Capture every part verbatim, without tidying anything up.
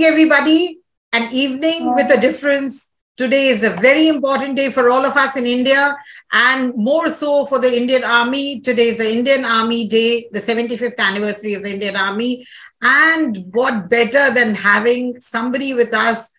evening, everybody. An evening with a difference. Today is a very important day for all of us in India, and more so for the Indian Army. Today is the Indian Army Day, the seventy-fifth anniversary of the Indian Army. And what better than having somebody with us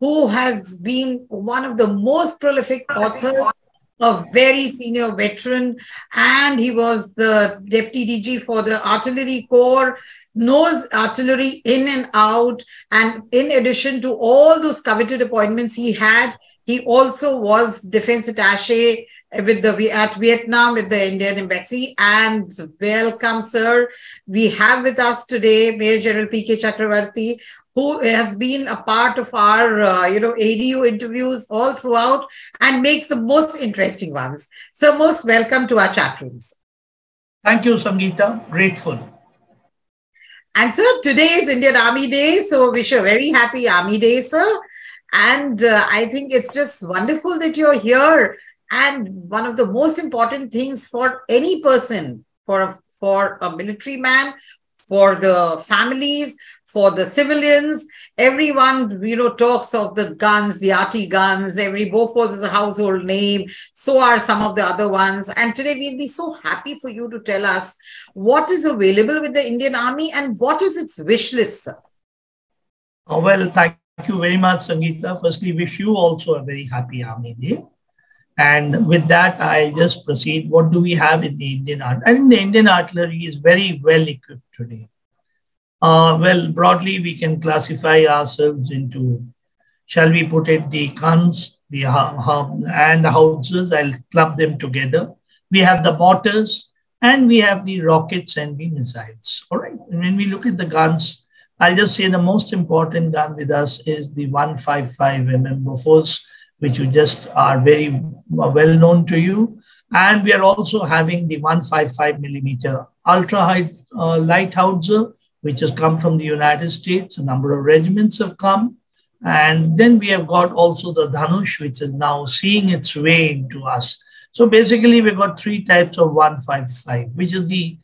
who has been one of the most prolific authors, a very senior veteran, and he was the Deputy D G for the Artillery Corps, knows artillery in and out, and in addition to all those coveted appointments he had, he also was defense attaché with the, at Vietnam with the Indian Embassy. And welcome, sir. We have with us today Major General P K Chakravarti, who has been a part of our, uh, you know, A D U interviews all throughout and makes the most interesting ones. So most welcome to our chat rooms. Thank you, Sangeeta. Grateful. And sir, today is Indian Army Day. So wish you a very happy Army Day, sir. And uh, I think it's just wonderful that you're here. And one of the most important things for any person, for a, for a military man, for the families, for the civilians, everyone, you know, talks of the guns, the arty guns. Every Bofors is a household name. So are some of the other ones. And today we'll be so happy for you to tell us what is available with the Indian Army and what is its wish list, sir. Oh, well, thank you very much, Sangeeta. Firstly, wish you also a very happy Army Day. And with that, I'll just proceed. What do we have in the Indian Artillery? I think the Indian Artillery is very well equipped today. Uh, well, broadly, we can classify ourselves into, shall we put it, the guns, the and the howitzers. I'll club them together. We have the mortars, and we have the rockets and the missiles. All right. And when we look at the guns, I'll just say the most important gun with us is the one fifty-five millimeter Bofors, which you just are very well known to you. And we are also having the one fifty-five millimeter ultra-high uh, light howitzer, which has come from the United States. A number of regiments have come. And then we have got also the Dhanush, which is now seeing its way into us. So basically, we've got three types of one fifty-five, which is the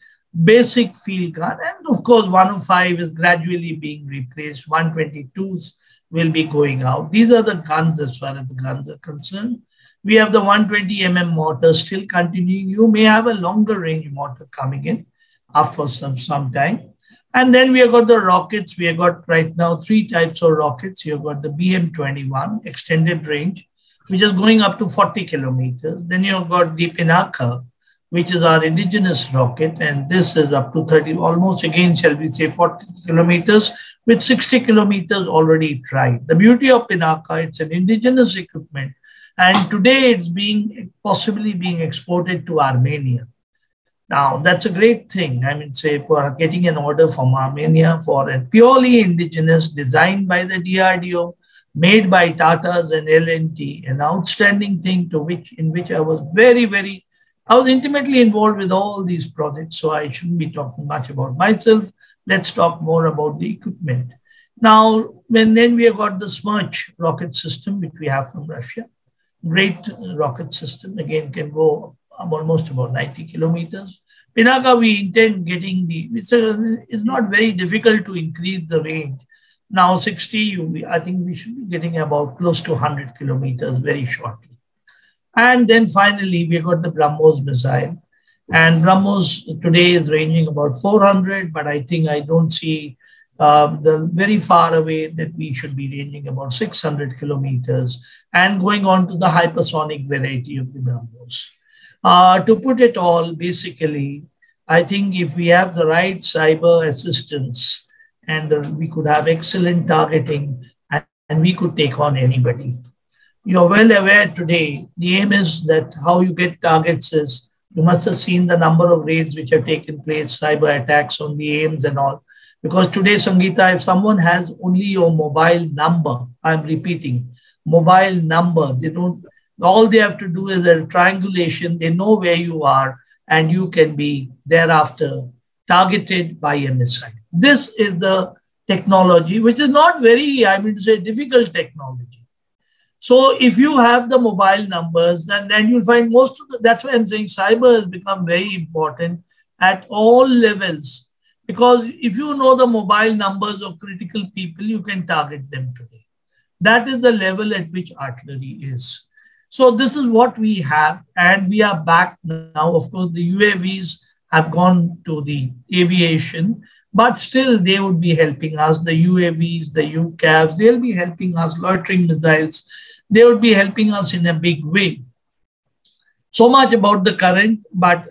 basic field gun. And of course, one oh five is gradually being replaced. one twenty-twos will be going out. These are the guns as far as the guns are concerned. We have the one twenty millimeter mortar still continuing. You may have a longer range mortar coming in after some, some time. And then we have got the rockets. We have got right now three types of rockets. You have got the B M twenty-one, extended range, which is going up to forty kilometers. Then you have got the Pinaka, which is our indigenous rocket. And this is up to thirty, almost again, shall we say, forty kilometers, with sixty kilometers already tried. The beauty of Pinaka, it's an indigenous equipment. And today it's being possibly being exported to Armenia. Now, that's a great thing, I mean, say, for getting an order from Armenia for a purely indigenous, designed by the D R D O, made by Tatas and L and T, an outstanding thing to which, in which I was very, very, I was intimately involved with all these projects, so I shouldn't be talking much about myself. Let's talk more about the equipment. Now, when then we have got the SMERCH rocket system, which we have from Russia. Great rocket system, again, can go almost about ninety kilometers. Pinaka, we intend getting the, it's, a, it's not very difficult to increase the range. Now sixty, I think we should be getting about close to one hundred kilometers very shortly. And then finally, we got the BrahMos missile. And BrahMos today is ranging about four hundred, but I think I don't see uh, the very far away that we should be ranging about six hundred kilometers and going on to the hypersonic variety of the BrahMos. Uh, to put it all, basically, I think if we have the right cyber assistance and the, we could have excellent targeting and, and we could take on anybody. You're well aware today, the aim is that how you get targets is, you must have seen the number of raids which have taken place, cyber attacks on the aims and all. Because today, Sangeeta, if someone has only your mobile number, I'm repeating, mobile number, they don't... All they have to do is a triangulation. They know where you are and you can be thereafter targeted by a missile. This is the technology, which is not very, I mean to say, difficult technology. So if you have the mobile numbers, and then you'll find most of the, that's why I'm saying cyber has become very important at all levels. Because if you know the mobile numbers of critical people, you can target them today. That is the level at which artillery is. So this is what we have, and we are back now. Of course, the U A Vs have gone to the aviation, but still they would be helping us. The U A Vs, the U C A Vs, they'll be helping us, loitering missiles. They would be helping us in a big way. So much about the current, but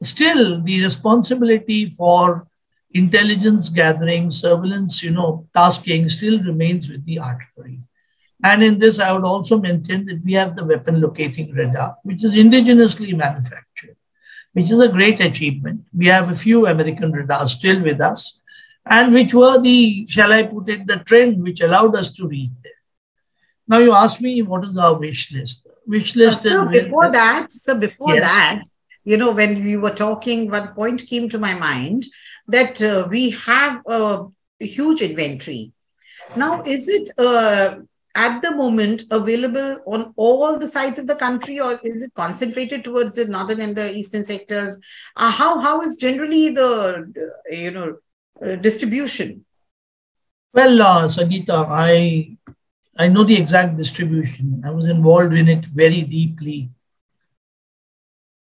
still the responsibility for intelligence gathering, surveillance, you know, tasking still remains with the artillery. And in this, I would also mention that we have the weapon locating radar, which is indigenously manufactured, which is a great achievement. We have a few American radars still with us, and which were the, shall I put it, the trend which allowed us to reach there. Now you ask me, what is our wish list? Wish list uh, is... So before that, so before yes. that, you know, when we were talking, one point came to my mind that uh, we have a huge inventory. Now, is it uh, at the moment available on all the sides of the country, or is it concentrated towards the northern and the eastern sectors? Uh, how, how is generally the, uh, you know, uh, distribution? Well, uh, Sangeeta, I, I know the exact distribution. I was involved in it very deeply.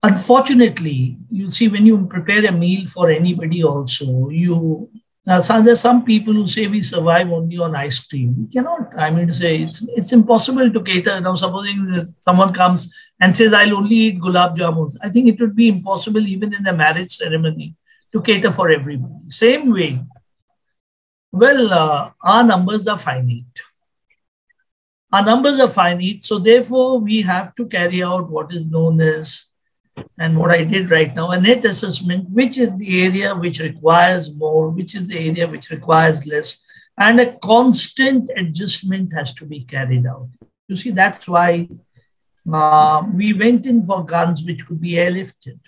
Unfortunately, you see, when you prepare a meal for anybody also, you, uh, so there's some people who say we survive only on ice cream. We cannot, I mean to say, it's, it's impossible to cater. Now, supposing someone comes and says, I'll only eat gulab jamuns. I think it would be impossible even in a marriage ceremony to cater for everybody. Same way, well, uh, our numbers are finite. Our numbers are finite, so therefore we have to carry out what is known as, and what I did right now, a net assessment, which is the area which requires more, which is the area which requires less, and a constant adjustment has to be carried out. You see, that's why uh, we went in for guns which could be airlifted.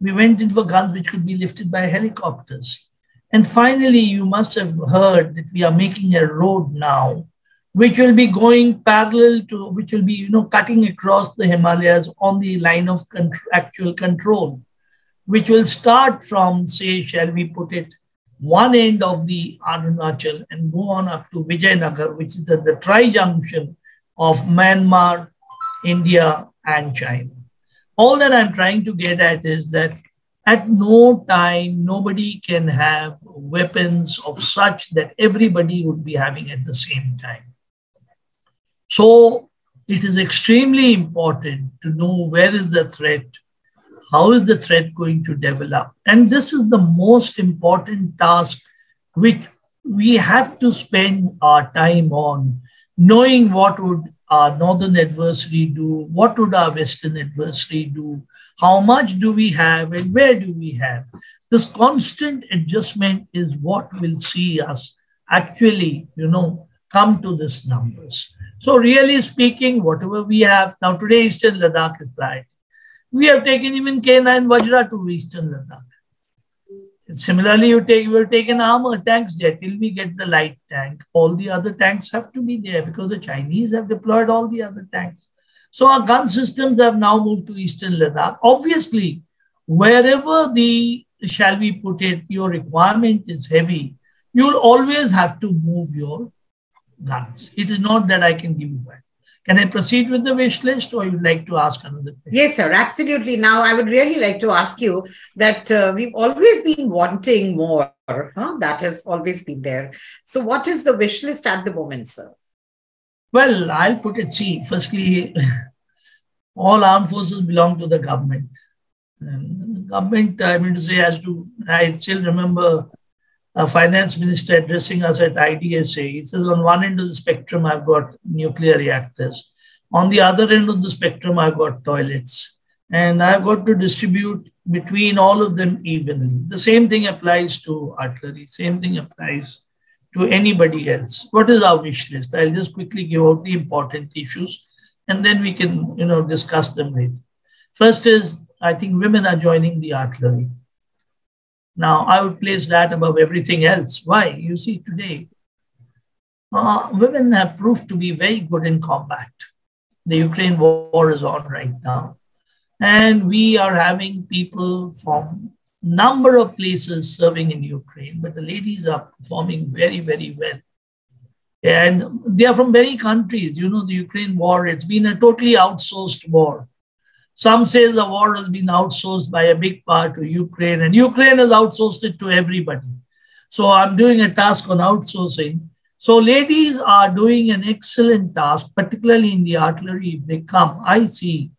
We went in for guns which could be lifted by helicopters. And finally, you must have heard that we are making a road now, which will be going parallel to, which will be, you know, cutting across the Himalayas on the line of contr actual control, which will start from, say, shall we put it, one end of the Arunachal and go on up to Vijayanagar, which is at the tri-junction of Myanmar, India, and China. All that I'm trying to get at is that at no time, nobody can have weapons of such that everybody would be having at the same time. So it is extremely important to know where is the threat, how is the threat going to develop. And this is the most important task which we have to spend our time on, knowing what would our northern adversary do, what would our western adversary do, how much do we have and where do we have. This constant adjustment is what will see us actually, you know, come to these numbers. So really speaking, whatever we have, now today Eastern Ladakh is priority. We have taken even K nine Vajra to Eastern Ladakh. And similarly, you take, we've taken armor tanks there till we get the light tank. All the other tanks have to be there because the Chinese have deployed all the other tanks. So our gun systems have now moved to Eastern Ladakh. Obviously, wherever the, shall we put it, your requirement is heavy, you'll always have to move your guns. It is not that I can give you that. Can I proceed with the wish list, or you'd like to ask another question? Yes, sir, absolutely. Now, I would really like to ask you that uh, we've always been wanting more. Huh? That has always been there. So what is the wish list at the moment, sir? Well, I'll put it, see, firstly, all armed forces belong to the government. And the government, I mean to say, has to, I still remember a finance minister addressing us at I D S A. He says, on one end of the spectrum, I've got nuclear reactors. On the other end of the spectrum, I've got toilets. And I've got to distribute between all of them evenly. The same thing applies to artillery. Same thing applies to anybody else. What is our wish list? I'll just quickly give out the important issues, and then we can, you know, discuss them later. First is, I think women are joining the artillery. Now, I would place that above everything else. Why? You see, today, uh, women have proved to be very good in combat. The Ukraine war is on right now. And we are having people from number of places serving in Ukraine, but the ladies are performing very, very well. And they are from many countries. You know, the Ukraine war, it's been a totally outsourced war. Some say the war has been outsourced by a big power to Ukraine, and Ukraine has outsourced it to everybody. So I'm doing a task on outsourcing. So ladies are doing an excellent task, particularly in the artillery. If they come, I see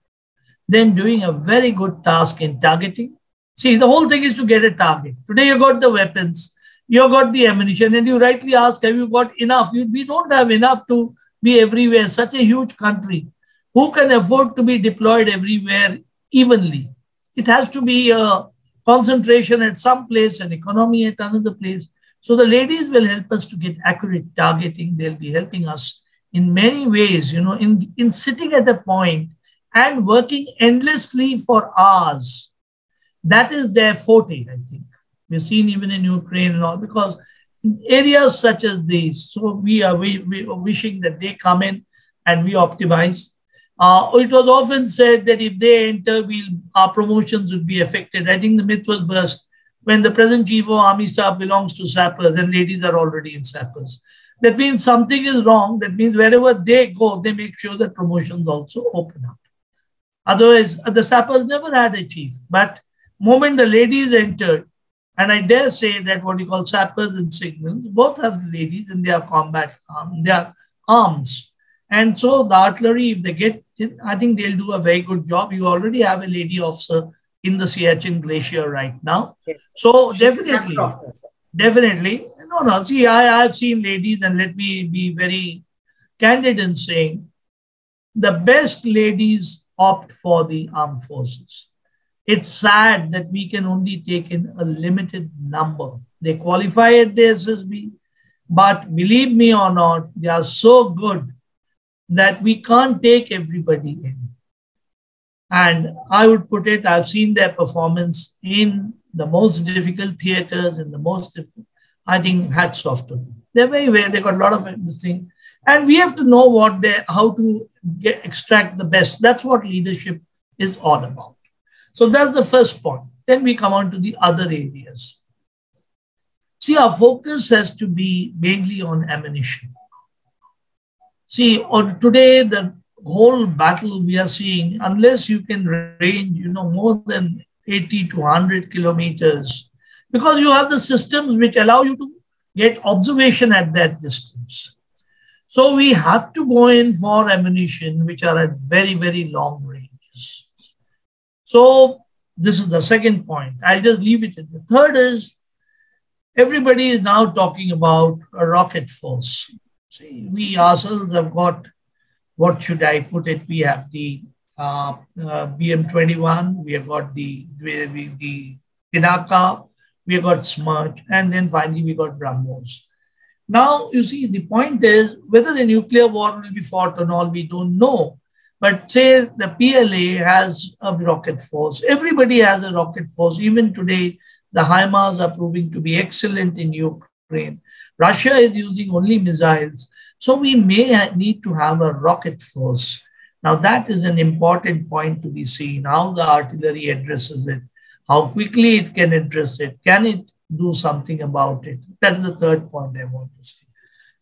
them doing a very good task in targeting. See, the whole thing is to get a target. Today you got the weapons, you got the ammunition, and you rightly ask, have you got enough? You, we don't have enough to be everywhere. Such a huge country. Who can afford to be deployed everywhere evenly? It has to be a concentration at some place and economy at another place. So the ladies will help us to get accurate targeting. They'll be helping us in many ways, you know, in, in sitting at a point and working endlessly for hours. That is their forte, I think. We've seen even in Ukraine and all, because in areas such as these, so we are, we, we are wishing that they come in and we optimize. Uh, it was often said that if they enter, we'll, our promotions would be affected. I think the myth was burst when the present chief of army staff belongs to sappers and ladies are already in sappers. That means something is wrong. That means wherever they go, they make sure that promotions also open up. Otherwise, the sappers never had a chief. But moment the ladies entered, and I dare say that what you call sappers and signals, both have the ladies and they are combat um, they are arms. And so the artillery, if they get in, I think they'll do a very good job. You already have a lady officer in the Siachen Glacier right now. Yes. So she's definitely, definitely, no, no. See, I, I've seen ladies, and let me be very candid in saying the best ladies opt for the armed forces. It's sad that we can only take in a limited number. They qualify at the S S B, but believe me or not, they are so good that we can't take everybody in. And I would put it, I've seen their performance in the most difficult theatres, in the most difficult, I think hats off to them. They're very aware, they've got a lot of things. And we have to know what they, how to get, extract the best. That's what leadership is all about. So that's the first point. Then we come on to the other areas. See, our focus has to be mainly on ammunition. See, on today, the whole battle we are seeing, unless you can range, you know, more than eighty to one hundred kilometers, because you have the systems which allow you to get observation at that distance. So we have to go in for ammunition, which are at very, very long ranges. So this is the second point. I'll just leave it at the third is, everybody is now talking about a rocket force. See, we ourselves have got, what should I put it? We have the uh, uh, B M twenty-one, we have got the, the, the Pinaka, we have got SMERCH, and then finally we got BrahMos. Now, you see, the point is whether a nuclear war will be fought or not, we don't know. But say the P L A has a rocket force. Everybody has a rocket force. Even today, the HIMARS are proving to be excellent in Ukraine. Russia is using only missiles. So we may need to have a rocket force. Now that is an important point to be seen, how the artillery addresses it, how quickly it can address it, can it do something about it? That's the third point I want to say.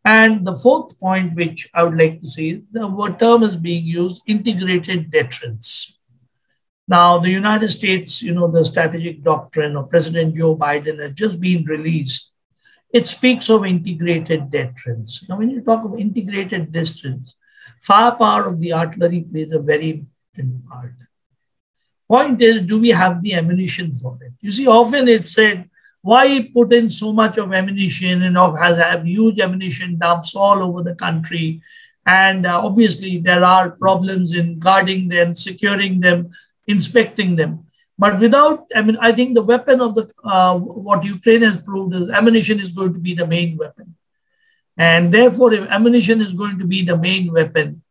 And the fourth point which I would like to say is the word term is being used, integrated deterrence. Now the United States, you know, the strategic doctrine of President Joe Biden has just been released. It speaks of integrated deterrence. Now, when you talk of integrated deterrence, firepower of the artillery plays a very important part. Point is, do we have the ammunition for it? You see, often it's said, why put in so much of ammunition and has have huge ammunition dumps all over the country? And uh, obviously, there are problems in guarding them, securing them, inspecting them. But without, I mean, I think the weapon of the, uh, what Ukraine has proved is ammunition is going to be the main weapon. And therefore, if ammunition is going to be the main weapon,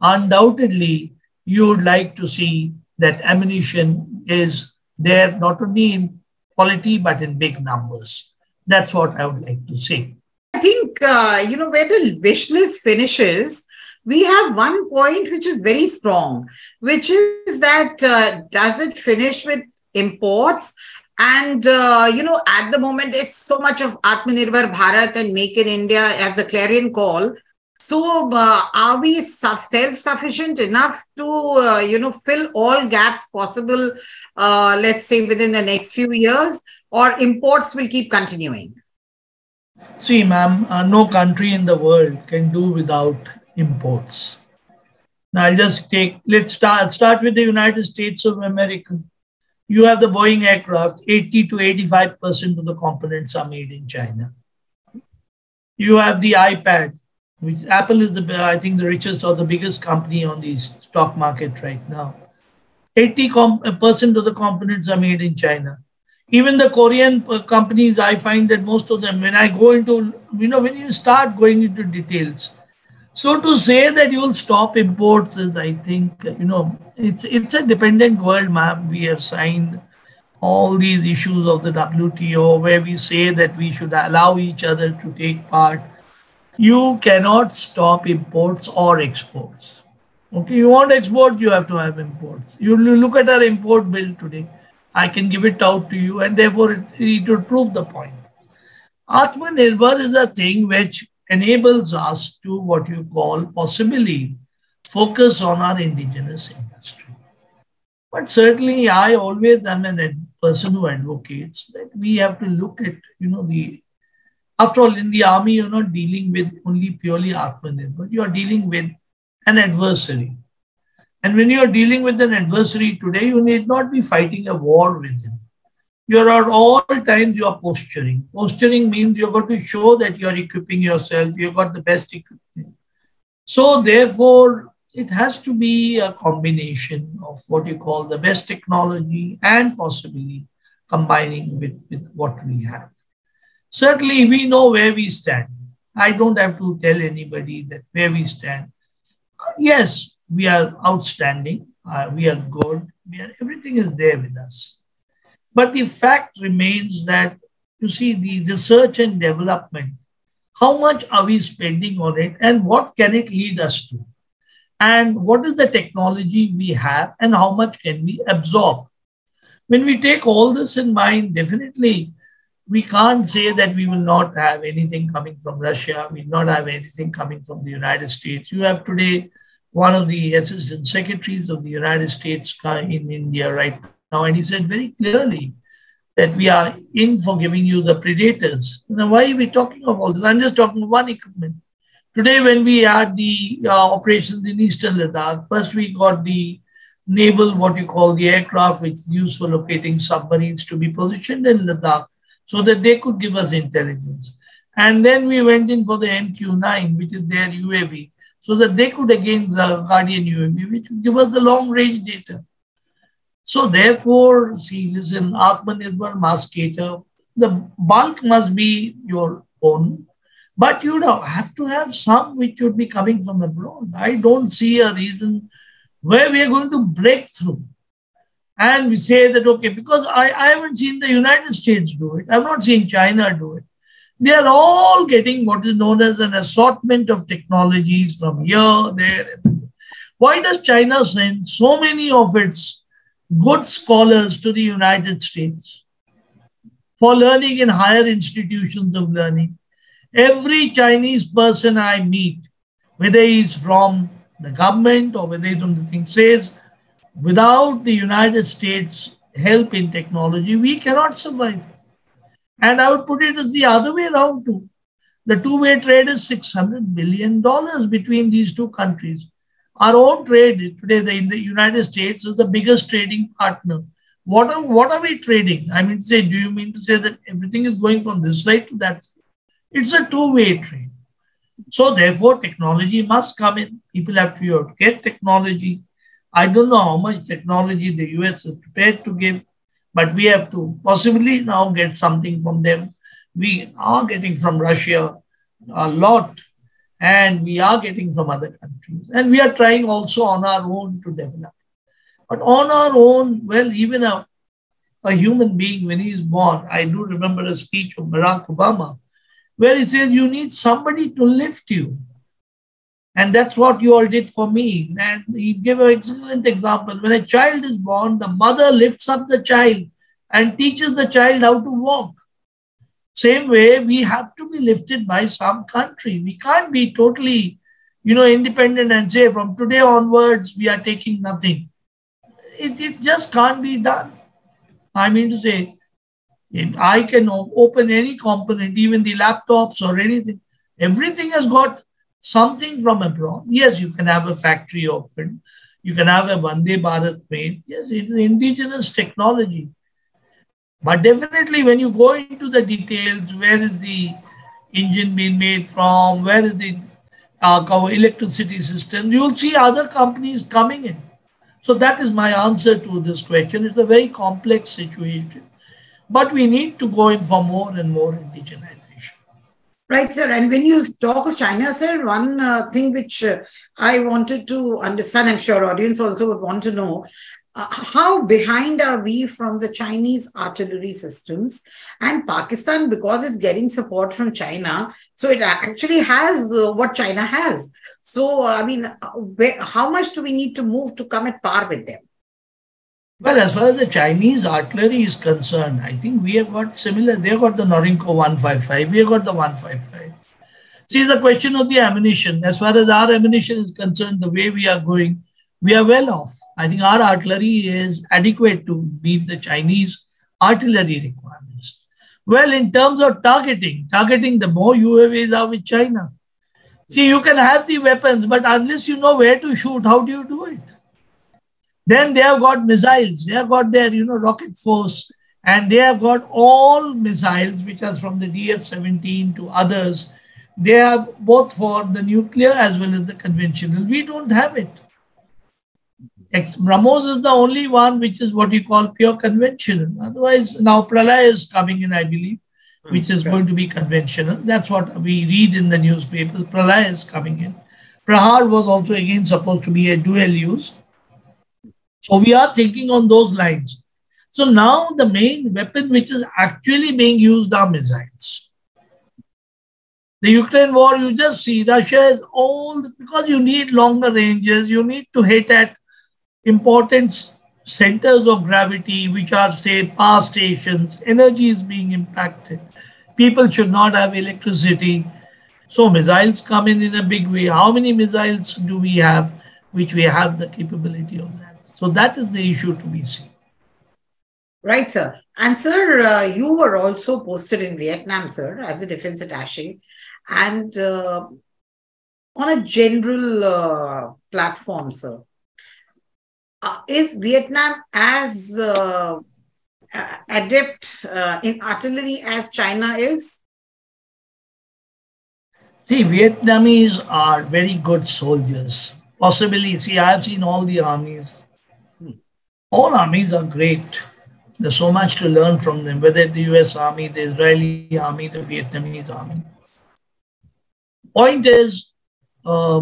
undoubtedly, you would like to see that ammunition is there not only in quality, but in big numbers. That's what I would like to say. I think, uh, you know, where the wish list finishes, we have one point which is very strong, which is that uh, does it finish with imports And, uh, you know, at the moment, there's so much of Atmanirbhar Bharat and Make in India as the clarion call. So uh, are we self-sufficient enough to, uh, you know, fill all gaps possible, uh, let's say, within the next few years, or imports will keep continuing? See, ma'am, uh, no country in the world can do without imports. Now, I'll just take, let's start, start with the United States of America. You have the Boeing aircraft, eighty to eighty-five percent of the components are made in China. You have the iPad, which Apple is, the I think, the richest or the biggest company on the stock market right now. eighty percent of the components are made in China. Even the Korean companies, I find that most of them, when I go into, you know, when you start going into details, so to say that you will stop imports is, I think, you know, it's it's a dependent world, ma'am. We have signed all these issues of the W T O where we say that we should allow each other to take part. You cannot stop imports or exports. Okay, you want export, you have to have imports. You look at our import bill today. I can give it out to you, and therefore it, it would prove the point. Atmanirbhar is a thing which enables us to, what you call, possibly focus on our indigenous industry. But certainly I always am a person who advocates that we have to look at, you know, the, after all, in the army, you're not dealing with only purely Atmanirbhar, you're dealing with an adversary. And when you're dealing with an adversary today, you need not be fighting a war with him. You're at all times you're posturing. Posturing means you're going to show that you're equipping yourself, you've got the best equipment. So therefore, it has to be a combination of what you call the best technology and possibly combining with, with what we have. Certainly, we know where we stand. I don't have to tell anybody that where we stand. Uh, yes. We are outstanding, uh, we are good, we are, everything is there with us. But the fact remains that, you see, the research and development, how much are we spending on it and what can it lead us to? And what is the technology we have and how much can we absorb? When we take all this in mind, definitely, we can't say that we will not have anything coming from Russia, we will not have anything coming from the United States. You have today one of the assistant secretaries of the United States in India right now, and he said very clearly that we are in for giving you the predators. Now, why are we talking of all this? I'm just talking of one equipment. Today, when we had the uh, operations in Eastern Ladakh, first we got the naval, what you call the aircraft, which is used for locating submarines to be positioned in Ladakh so that they could give us intelligence. And then we went in for the M Q nine, which is their U A V, so that they could again the Guardian U A V, which would give us the long-range data. So therefore, see, listen, Atmanirbhar must cater. The bulk must be your own, but you have to have some which would be coming from abroad. I don't see a reason where we are going to break through. And we say that, okay, because I, I haven't seen the United States do it. I've not seen China do it. They are all getting what is known as an assortment of technologies from here, there. Why does China send so many of its good scholars to the United States for learning in higher institutions of learning? Every Chinese person I meet, whether he's from the government or whether he's from the thing, says, without the United States' help in technology, we cannot survive. And I would put it as the other way around too. The two-way trade is six hundred billion dollars between these two countries. Our own trade today, the, in the United States, is the biggest trading partner. What are, what are we trading? I mean, say, do you mean to say that everything is going from this side to that side? It's a two-way trade. So therefore, technology must come in. People have to, have to get technology. I don't know how much technology the U S is prepared to give, but we have to possibly now get something from them. We are getting from Russia a lot, and we are getting from other countries. And we are trying also on our own to develop. But on our own, well, even a, a human being, when he is born, I do remember a speech of Barack Obama, where he says, you need somebody to lift you. And that's what you all did for me. And he gave an excellent example. When a child is born, the mother lifts up the child and teaches the child how to walk. Same way, we have to be lifted by some country. We can't be totally, you know, independent and say from today onwards, we are taking nothing. It, it just can't be done. I mean to say, if I can open any component, even the laptops or anything. Everything has got something from abroad. Yes, you can have a factory open. You can have a Vande Bharat made. Yes, it is indigenous technology. But definitely when you go into the details, where is the engine being made from? Where is the uh, electricity system? You will see other companies coming in. So that is my answer to this question. It's a very complex situation. But we need to go in for more and more indigenization. Right, sir. And when you talk of China, sir, one uh, thing which uh, I wanted to understand, I'm sure audience also would want to know, Uh, how behind are we from the Chinese artillery systems? And Pakistan, because it's getting support from China, so it actually has uh, what China has. So, I mean, where, how much do we need to move to come at par with them? Well, as far as the Chinese artillery is concerned, I think we have got similar. They have got the Norinco one fifty-five. We have got the one fifty-five. See, it's a question of the ammunition. As far as our ammunition is concerned, the way we are going, we are well off. I think our artillery is adequate to meet the Chinese artillery requirements. Well, in terms of targeting, targeting the more U A Vs are with China. See, you can have the weapons, but unless you know where to shoot, how do you do it? Then they have got missiles. They have got their, you know, rocket force, and they have got all missiles, which are from the D F seventeen to others. They have both for the nuclear as well as the conventional. We don't have it. BrahMos is the only one which is what you call pure conventional. Otherwise, now Pralaya is coming in, I believe, which is okay. Going to be conventional. That's what we read in the newspapers. Pralaya is coming in. Prahar was also again supposed to be a dual use. So we are thinking on those lines. So now the main weapon which is actually being used are missiles. The Ukraine war, you just see Russia is all, because you need longer ranges, you need to hit at important centers of gravity, which are, say, power stations. Energy is being impacted. People should not have electricity. So missiles come in in a big way. How many missiles do we have, which we have the capability of that? So that is the issue to be seen. Right, sir. And, sir, uh, you were also posted in Vietnam, sir, as a defense attaché. And uh, on a general uh, platform, sir, Uh, is Vietnam as uh, uh, adept uh, in artillery as China is? See, Vietnamese are very good soldiers. Possibly, see, I've seen all the armies. Hmm. All armies are great. There's so much to learn from them, whether the U S Army, the Israeli Army, the Vietnamese Army. Point is, uh,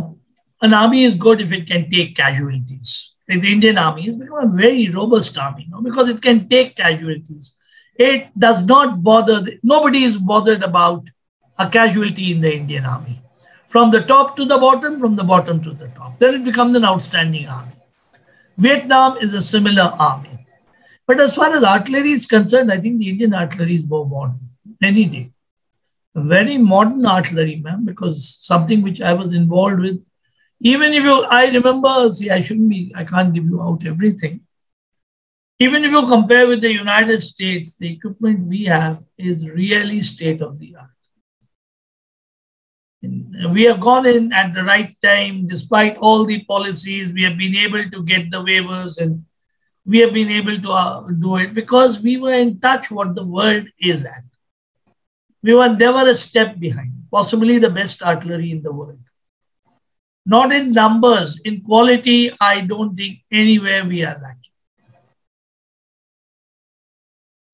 an army is good if it can take casualties. Like the Indian Army has become a very robust army, you know, because it can take casualties. It does not bother, the, nobody is bothered about a casualty in the Indian Army. From the top to the bottom, from the bottom to the top. Then it becomes an outstanding army. Vietnam is a similar army. But as far as artillery is concerned, I think the Indian artillery is more modern, any day. A very modern artillery, ma'am, because something which I was involved with. Even if you, I remember, see, I shouldn't be, I can't give you out everything. Even if you compare with the United States, the equipment we have is really state of the art. And we have gone in at the right time, despite all the policies, we have been able to get the waivers and we have been able to uh, do it because we were in touch what the world is at. We were never a step behind, possibly the best artillery in the world. Not in numbers, in quality, I don't think anywhere we are lacking.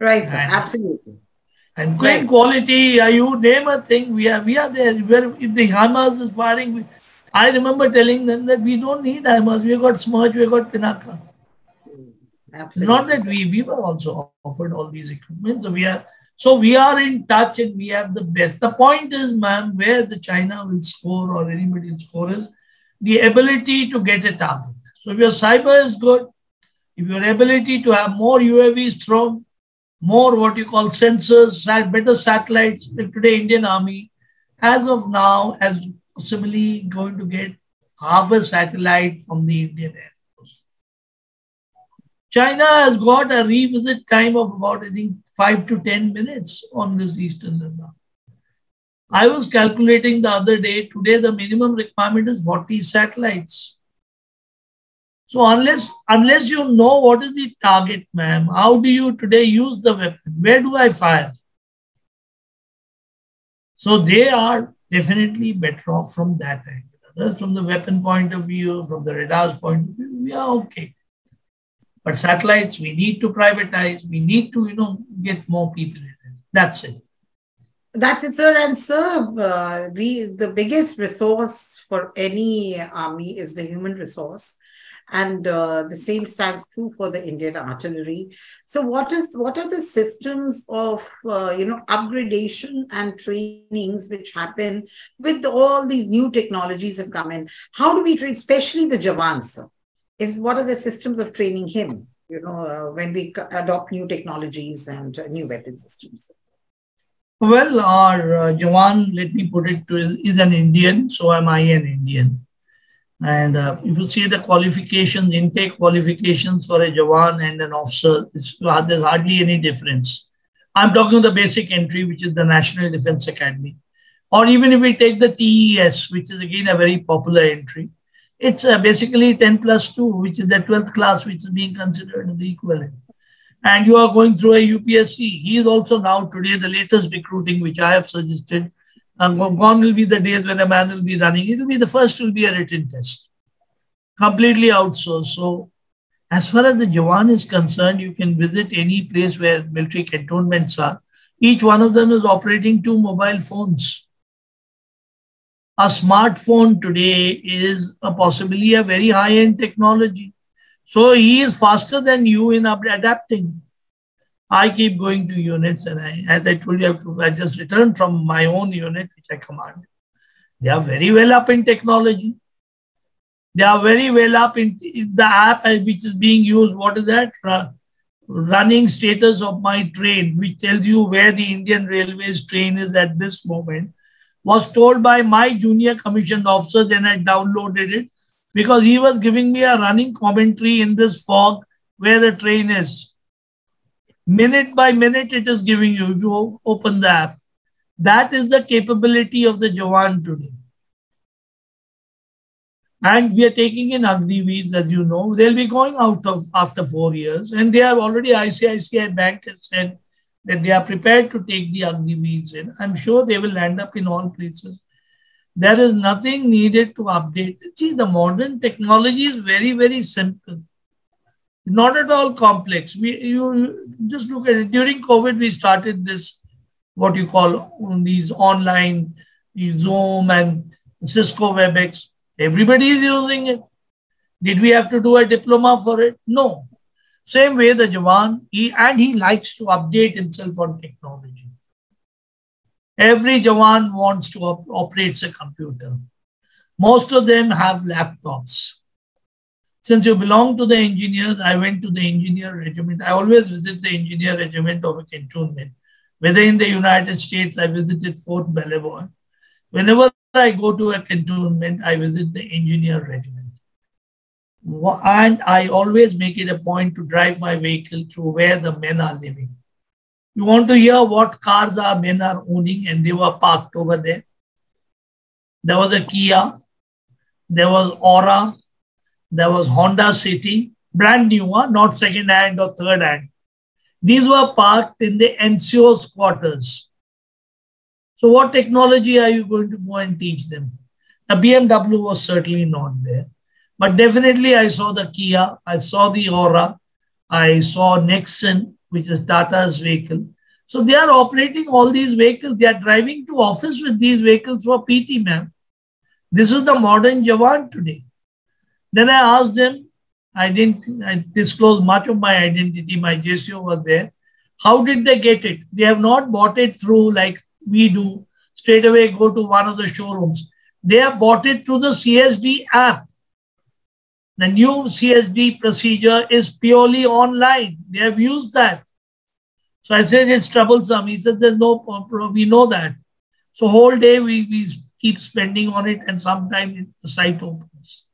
Right, sir, and, absolutely. And great right. Quality, uh, you name a thing, we are, we are there. If the HIMARS is firing, we, I remember telling them that we don't need HIMARS, we've got SMERCH, we've got Pinaka. Absolutely. Not that we, we were also offered all these equipments. So we are, so we are in touch and we have the best. The point is, ma'am, where the China will score or anybody will score is the ability to get a target. So if your cyber is good, if your ability to have more U A Vs thrown, more what you call sensors, better satellites. Today, Indian Army, as of now, has possibly going to get half a satellite from the Indian Air Force. China has got a revisit time of about, I think, five to ten minutes on this Eastern Ladakh. I was calculating the other day, today the minimum requirement is forty satellites. So unless, unless you know what is the target, ma'am, how do you today use the weapon? Where do I fire? So they are definitely better off from that angle. That's from the weapon point of view, from the radars point of view, we are okay. But satellites, we need to privatize. We need to, you know, get more people in it. That's it. That's it, sir. And sir, uh, we, the biggest resource for any army is the human resource. And uh, the same stands true for the Indian artillery. So what is what are the systems of uh, you know upgradation and trainings which happen with all these new technologies that come in? How do we train, especially the Jawans? Is what are the systems of training him? You know uh, when we adopt new technologies and uh, new weapon systems. Well, our uh, Jawan, let me put it to, is an Indian. So am I an Indian? And uh, if you see the qualifications, intake qualifications for a Jawan and an officer, it's, there's hardly any difference. I'm talking the basic entry, which is the National Defense Academy. Or even if we take the T E S, which is again a very popular entry, it's uh, basically ten plus two, which is the twelfth class, which is being considered the equivalent. And you are going through a U P S C. He is also now today the latest recruiting, which I have suggested. And gone will be the days when a man will be running. It will be the first will be a written test. Completely outsourced. So as far as the Jawan is concerned, you can visit any place where military cantonments are. Each one of them is operating two mobile phones. A smartphone today is a possibly a very high-end technology. So he is faster than you in adapting. I keep going to units and I, as I told you, I just returned from my own unit, which I command. They are very well up in technology. They are very well up in the app which is being used. What is that? Uh, running status of my train, which tells you where the Indian Railways train is at this moment, was told by my junior commissioned officer. Then I downloaded it because he was giving me a running commentary in this fog where the train is. Minute by minute, it is giving you, if you open the app. That is the capability of the Jawan today. And we are taking in Agniveers, as you know. They'll be going out of after four years. And they are already, I C I C I Bank has said that they are prepared to take the Agniveers in. I'm sure they will land up in all places. There is nothing needed to update. See, the modern technology is very, very simple. Not at all complex. We, you just look at it. During COVID, we started this, what you call these online, Zoom and Cisco WebEx. Everybody is using it. Did we have to do a diploma for it? No. Same way the Jawan, he, and he likes to update himself on technology. Every Jawan wants to op- operates a computer. Most of them have laptops. Since you belong to the engineers, I went to the engineer regiment. I always visit the engineer regiment of a cantonment. Whether in the United States, I visited Fort Belvoir. Whenever I go to a cantonment, I visit the engineer regiment. And I always make it a point to drive my vehicle through where the men are living. You want to hear what cars our men are owning, and they were parked over there. There was a Kia. There was Aura. There was Honda City, brand new, huh? Not second hand or third hand. These were parked in the N C O's quarters. So what technology are you going to go and teach them? The B M W was certainly not there. But definitely I saw the Kia, I saw the Aura, I saw Nexon, which is Tata's vehicle. So they are operating all these vehicles. They are driving to office with these vehicles for P T, ma'am. This is the modern Jawan today. Then I asked them, I didn't I disclosed much of my identity, my J C O was there. How did they get it? They have not bought it through like we do, straight away go to one of the showrooms. They have bought it through the C S D app. The new C S D procedure is purely online. They have used that. So I said it's troublesome. He says there's no problem. We know that. So whole day we, we keep spending on it, and sometimes the site opens.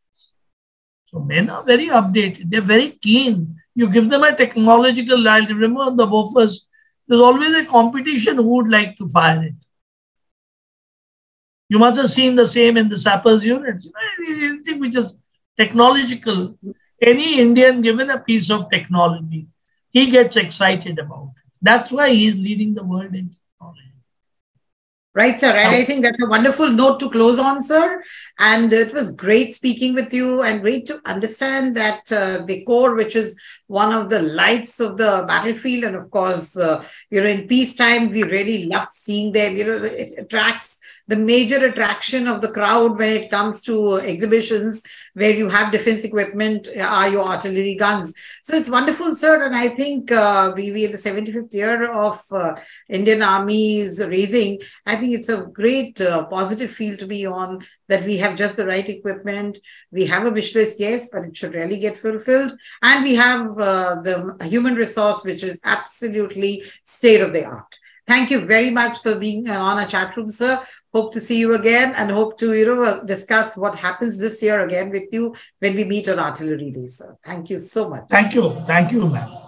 So men are very updated. They're very keen. You give them a technological light. Remember on the Bofors, there's always a competition who would like to fire it. You must have seen the same in the sappers units. Anything which is technological, any Indian given a piece of technology, he gets excited about it. That's why he's leading the world in technology. Right, sir. And I think that's a wonderful note to close on, sir. And it was great speaking with you, and great to understand that uh, the core, which is one of the lights of the battlefield. And of course, uh, you know, in peacetime, we really love seeing them. You know, it attracts the major attraction of the crowd when it comes to exhibitions where you have defense equipment, are your artillery guns. So it's wonderful, sir. And I think uh, we, we in the seventy-fifth year of uh, Indian Army's raising, I think it's a great uh, positive field to be on, that we have just the right equipment. We have a wish list, yes, but it should really get fulfilled. And we have uh, the human resource, which is absolutely state of the art. Thank you very much for being on our chat room, sir. Hope to see you again, and hope to, you know, discuss what happens this year again with you when we meet on Artillery Day, sir. Thank you so much. Thank you. Thank you, ma'am.